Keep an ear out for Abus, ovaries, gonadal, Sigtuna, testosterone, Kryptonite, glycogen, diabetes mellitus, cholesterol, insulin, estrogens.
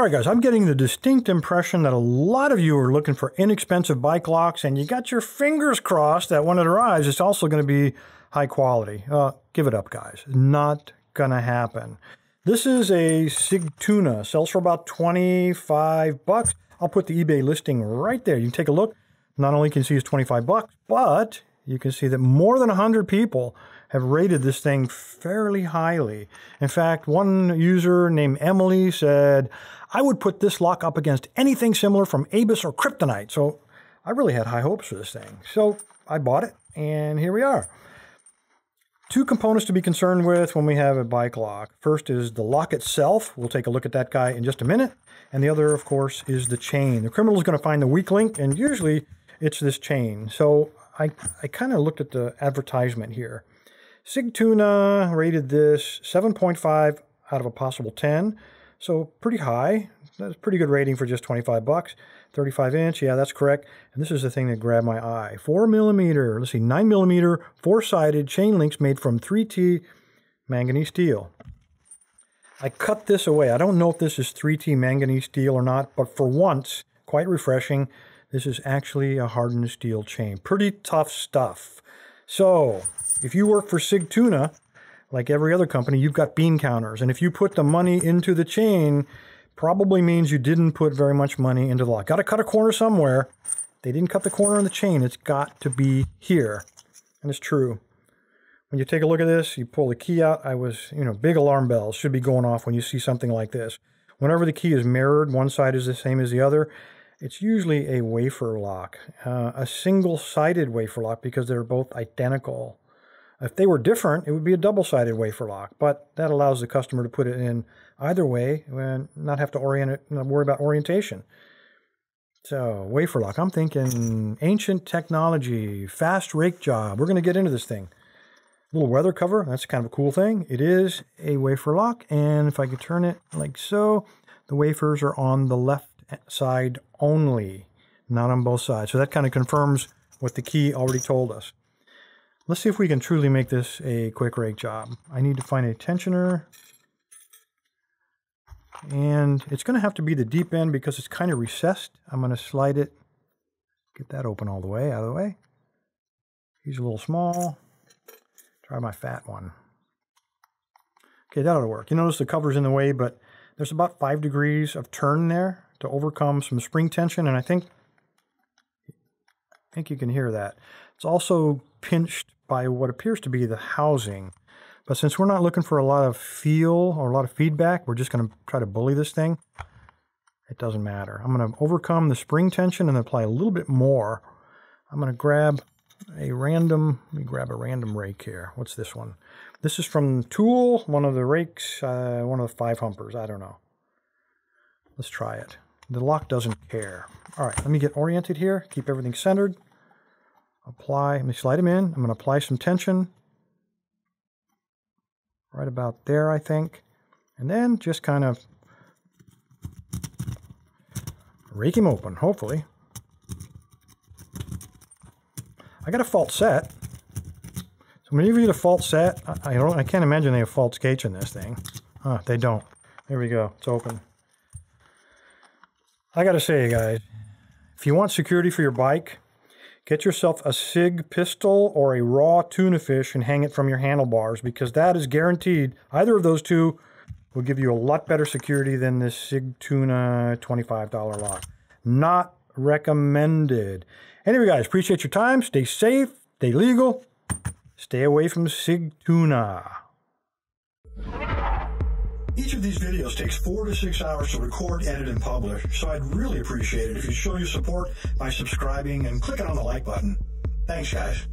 All right, guys, I'm getting the distinct impression that a lot of you are looking for inexpensive bike locks, and you got your fingers crossed that when it arrives, it's also going to be high quality. Give it up, guys. Not going to happen. This is a Sigtuna. Sells for about 25 bucks. I'll put the eBay listing right there. You can take a look. Not only can you see it's 25 bucks, but you can see that more than 100 people have rated this thing fairly highly. In fact, one user named Emily said, "I would put this lock up against anything similar from Abus or Kryptonite." So I really had high hopes for this thing. So I bought it, and here we are. Two components to be concerned with when we have a bike lock. First is the lock itself. We'll take a look at that guy in just a minute. And the other, of course, is the chain. The criminal is going to find the weak link, and usually it's this chain. So I kind of looked at the advertisement here. Sigtuna rated this 7.5 out of a possible 10. So pretty high. That's a pretty good rating for just 25 bucks. 35 inch, yeah, that's correct. And this is the thing that grabbed my eye. 4mm, let's see, 9mm, four-sided chain links made from 3T manganese steel. I cut this away. I don't know if this is 3T manganese steel or not, but for once, quite refreshing, this is actually a hardened steel chain. Pretty tough stuff. So if you work for Sigtuna, like every other company, you've got bean counters. And if you put the money into the chain, probably means you didn't put very much money into the lock. Got to cut a corner somewhere. They didn't cut the corner on the chain. It's got to be here. And it's true. When you take a look at this, you pull the key out. I was, big alarm bells should be going off when you see something like this. Whenever the key is mirrored, one side is the same as the other. It's usually a wafer lock, a single-sided wafer lock because they're both identical. If they were different, it would be a double-sided wafer lock, but that allows the customer to put it in either way and not have to orient it, not worry about orientation. So, wafer lock. I'm thinking ancient technology, fast rake job. We're going to get into this thing. Little weather cover. That's kind of a cool thing. It is a wafer lock, and if I could turn it like so, the wafers are on the left side only, not on both sides. So that kind of confirms what the key already told us. Let's see if we can truly make this a quick rake job. I need to find a tensioner. And it's going to have to be the deep end because it's kind of recessed. I'm going to slide it. Get that open all the way, out of the way. He's a little small. Try my fat one. Okay, that'll work. You notice the cover's in the way, but there's about 5 degrees of turn there to overcome some spring tension. And I think you can hear that. It's also pinched by what appears to be the housing. But since we're not looking for a lot of feel or a lot of feedback, we're just going to try to bully this thing. It doesn't matter. I'm going to overcome the spring tension and apply a little bit more. I'm going to grab a random, let me grab a random rake here. What's this one? This is from Tool, one of the rakes, one of the 5 humpers. I don't know. Let's try it. The lock doesn't care. All right, let me get oriented here. Keep everything centered. Apply, let me slide them in. I'm going to apply some tension. Right about there, I think. And then just kind of rake him open, hopefully. I got a false set. So many of you have a false set. I can't imagine they have false gates in this thing. Huh, they don't. There we go. It's open. I got to say, guys, if you want security for your bike, get yourself a Sig pistol or a raw tuna fish and hang it from your handlebars because that is guaranteed. Either of those two will give you a lot better security than this Sigtuna $25 lock. Not recommended. Anyway, guys, appreciate your time. Stay safe, stay legal, stay away from Sigtuna. Each of these videos takes 4 to 6 hours to record, edit, and publish, so I'd really appreciate it if you show your support by subscribing and clicking on the like button. Thanks, guys.